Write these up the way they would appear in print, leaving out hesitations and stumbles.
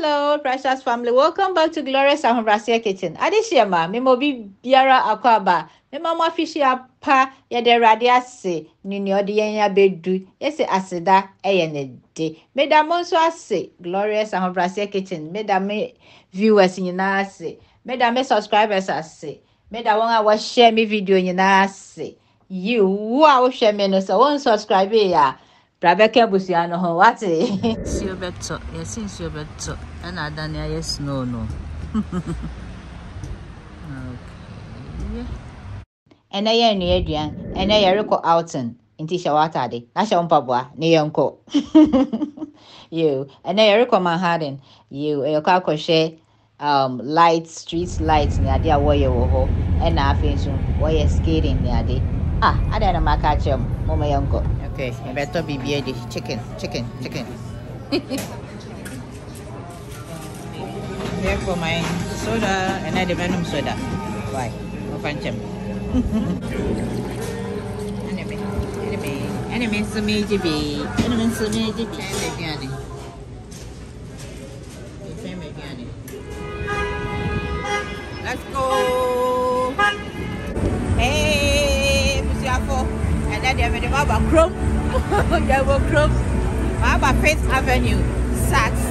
Hello, precious family. Welcome back to Gloria's Ahunrasia Kitchen. Adishema, Mimobi Biara Akwaba. Mimama Fishi Apa, Yede Radiasi, Nuniodienya Bedu, Yese Aseda, Eyenede. Medamonso Ase, Gloria's Ahunrasia Kitchen. Medame viewers in Yinase. Medame subscribers Ase. Medawanga was share me video in Yinase. You wow, share me no so won't subscribe ya. Prabeke busiano ho wate. Sio beto, yes in sio beto. And Adania yes no. Okay. And I am near Adrian, and I reco outen in Tisha Watadi. I shall pabwa, neonko. You, and I reco Manhattan. You, a cocochet, lights, streets lights near the warrior ho, and I feel soon warrior skating near the. Ah, I don't know my catch him, oh my uncle. Okay, better be ready. Chicken. Here for my soda, and I demand soda. Why? No punch him. Enemy, so may be. Let's go. Hey, and then they have about Chrome. They were Chrome. About Fifth Avenue, Saks.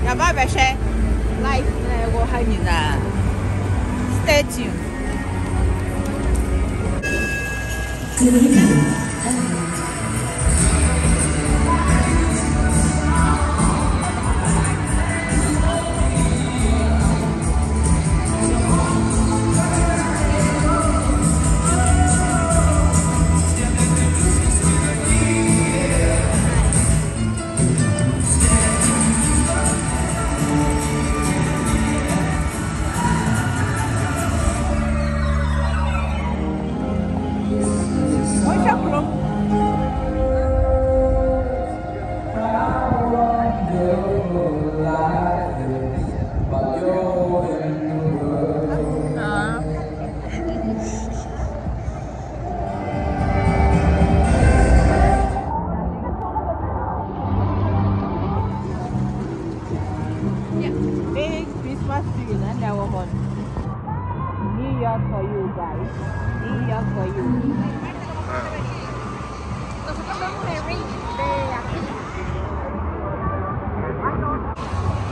They have a share life. They will hang in there. Stay tuned.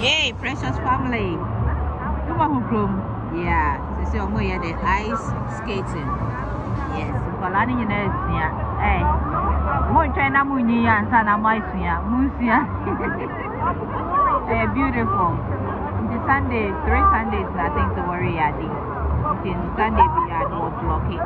Yay, precious family. Yeah, this is the ice skating. Yes, hey, beautiful. The Sunday, 3 Sundays, nothing to worry at it. Sunday, we are no block it.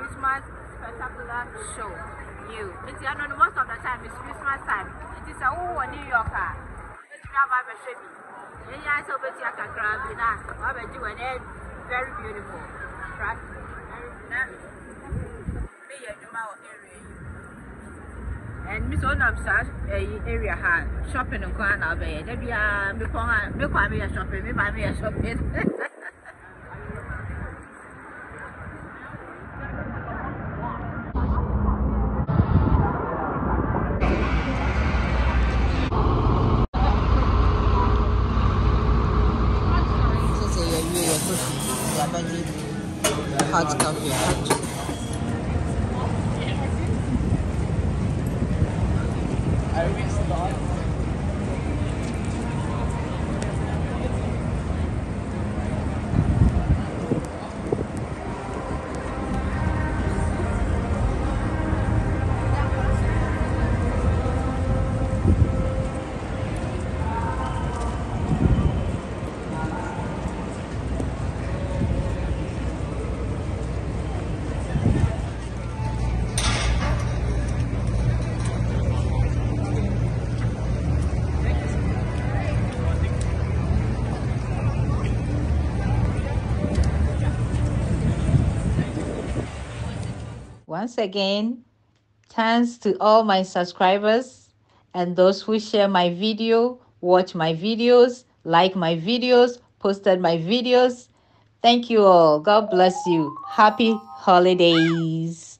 Christmas spectacular show. You, it's I know most of the time it's Christmas time. It is a New Yorker. It's rather shady. Yeah, so but I can grab you now. I bet you an egg. Very beautiful. Right? Me and you area. And Miss Onam Sash area had shopping in Kwana Bay. There be a shopping, me buy me a shopping. Hot coffee, I wish not. Once again, thanks to all my subscribers and those who share my video, watch my videos, like my videos, posted my videos. Thank you all. God bless you. Happy holidays.